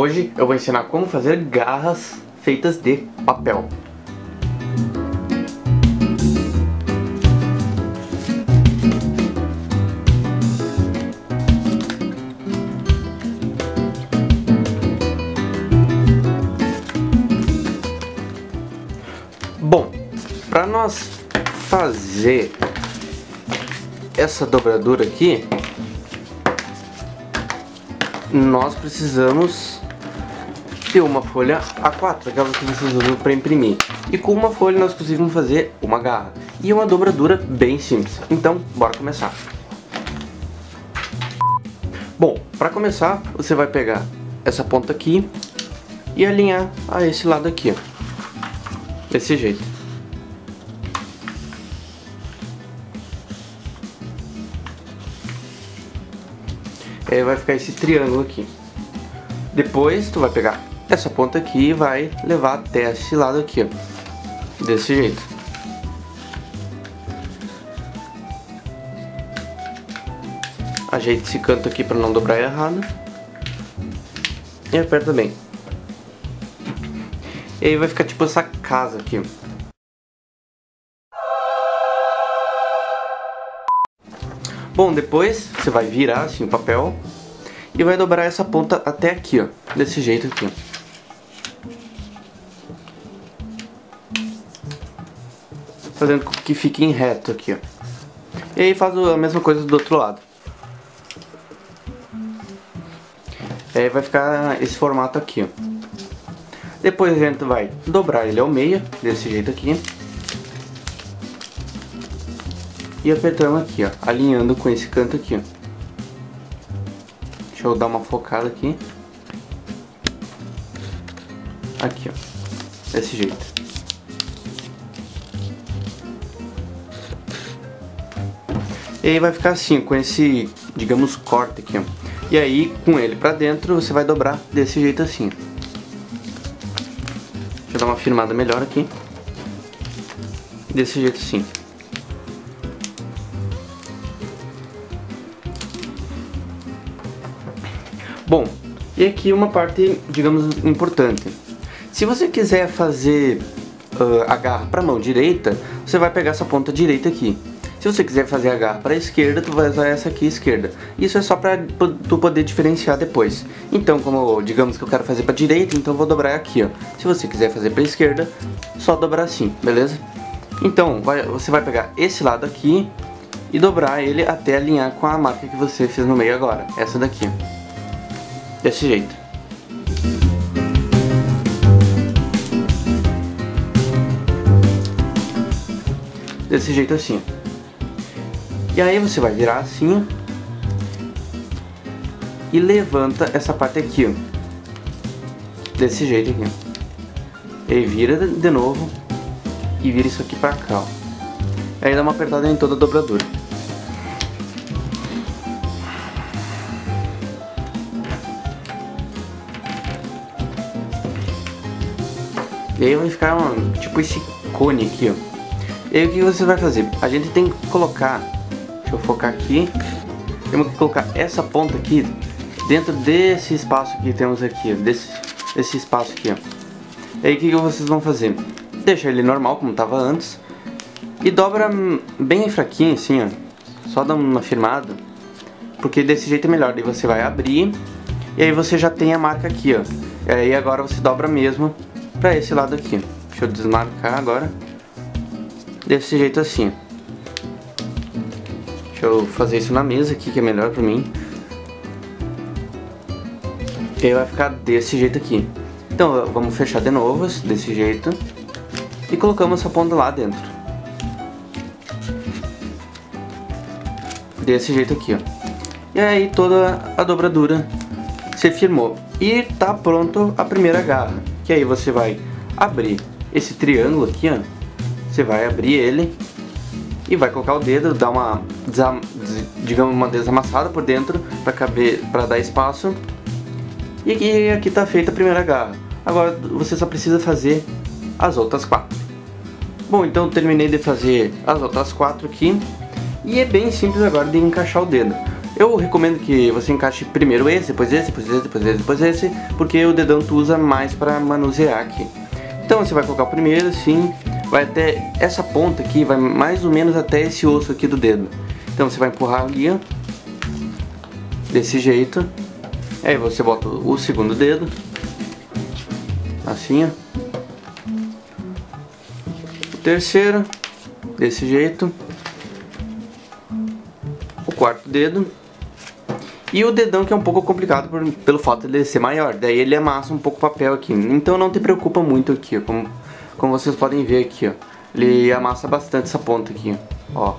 Hoje eu vou ensinar como fazer garras feitas de papel. Bom, para nós fazer essa dobradura aqui, nós precisamos ter uma folha A4, aquela que vocês usam para imprimir. E com uma folha nós conseguimos fazer uma garra e uma dobradura bem simples. Então, bora começar. Bom, para começar, você vai pegar essa ponta aqui e alinhar a esse lado aqui, ó. Desse jeito. E aí vai ficar esse triângulo aqui. Depois tu vai pegar essa ponta aqui e vai levar até esse lado aqui, ó. Desse jeito. Ajeita esse canto aqui para não dobrar errado. E aperta bem. E aí vai ficar tipo essa casa aqui. Bom, depois você vai virar assim o papel e vai dobrar essa ponta até aqui, ó. Desse jeito aqui. Fazendo com que fique em reto aqui, ó. E aí faz a mesma coisa do outro lado. E aí vai ficar esse formato aqui, ó. Depois a gente vai dobrar ele ao meio, desse jeito aqui. E apertamos aqui, ó, alinhando com esse canto aqui, ó. Deixa eu dar uma focada aqui. Aqui, ó, desse jeito. E aí vai ficar assim, com esse, digamos, corte aqui, ó. E aí, com ele pra dentro, você vai dobrar desse jeito assim, ó. Dar uma firmada melhor aqui, desse jeito assim. Bom, e aqui uma parte, digamos, importante. Se você quiser fazer a garra para a mão direita, você vai pegar essa ponta direita aqui. Se você quiser fazer a garra para a esquerda, tu vai usar essa aqui esquerda. Isso é só para tu poder diferenciar depois. Então, como digamos que eu quero fazer para direita, então eu vou dobrar aqui, ó. Se você quiser fazer para esquerda, só dobrar assim, beleza? Então, você vai pegar esse lado aqui e dobrar ele até alinhar com a marca que você fez no meio agora. Essa daqui, desse jeito. Desse jeito assim. E aí você vai virar assim e levanta essa parte aqui, ó. Desse jeito aqui, ó. E vira de novo e vira isso aqui pra cá, ó. Aí dá uma apertada em toda a dobradura. E aí vai ficar tipo esse cone aqui, ó. E aí o que você vai fazer? A gente tem que colocar... Deixa eu focar aqui. Temos que colocar essa ponta aqui dentro desse espaço que temos aqui, desse espaço aqui, ó. E aí o que vocês vão fazer? Deixa ele normal, como estava antes. E dobra bem fraquinho assim, ó. Só dá uma firmada. Porque desse jeito é melhor. Daí você vai abrir. E aí você já tem a marca aqui, ó. E aí agora você dobra mesmo pra esse lado aqui. Deixa eu desmarcar agora. Desse jeito assim. Deixa eu fazer isso na mesa aqui, que é melhor pra mim. E aí vai ficar desse jeito aqui. Então vamos fechar de novo, desse jeito. E colocamos essa ponta lá dentro. Desse jeito aqui, ó. E aí toda a dobradura se firmou. E tá pronto a primeira garra. Que aí você vai abrir esse triângulo aqui, ó. Você vai abrir ele. E vai colocar o dedo, dar uma, digamos, uma desamassada por dentro para caber, para dar espaço. E aqui tá feita a primeira garra. Agora você só precisa fazer as outras quatro. Bom, então eu terminei de fazer as outras quatro aqui. E é bem simples agora de encaixar o dedo. Eu recomendo que você encaixe primeiro esse, depois esse, depois esse, depois esse, depois esse, porque o dedão tu usa mais para manusear aqui. Então você vai colocar o primeiro assim, vai até essa ponta aqui, vai mais ou menos até esse osso aqui do dedo. Então você vai empurrar ali, ó, desse jeito. Aí você bota o segundo dedo, assim, ó. O terceiro, desse jeito. O quarto dedo. E o dedão, que é um pouco complicado pelo fato de ele ser maior. Daí ele amassa um pouco o papel aqui. Então não te preocupa muito aqui, ó. Como vocês podem ver aqui, ó. Ele amassa bastante essa ponta aqui, ó.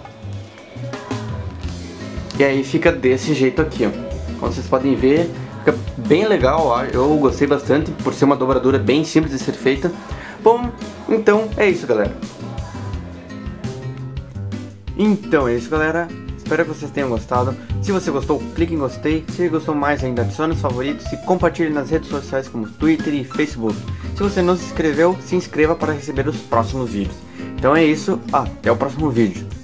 E aí fica desse jeito aqui, ó. Como vocês podem ver, fica bem legal, ó. Eu gostei bastante, por ser uma dobradura bem simples de ser feita. Bom, então é isso, galera. Então é isso, galera. Espero que vocês tenham gostado. Se você gostou, clique em gostei. Se gostou mais ainda, adicione os favoritos e compartilhe nas redes sociais como Twitter e Facebook. Se você não se inscreveu, se inscreva para receber os próximos vídeos. Então é isso, até o próximo vídeo.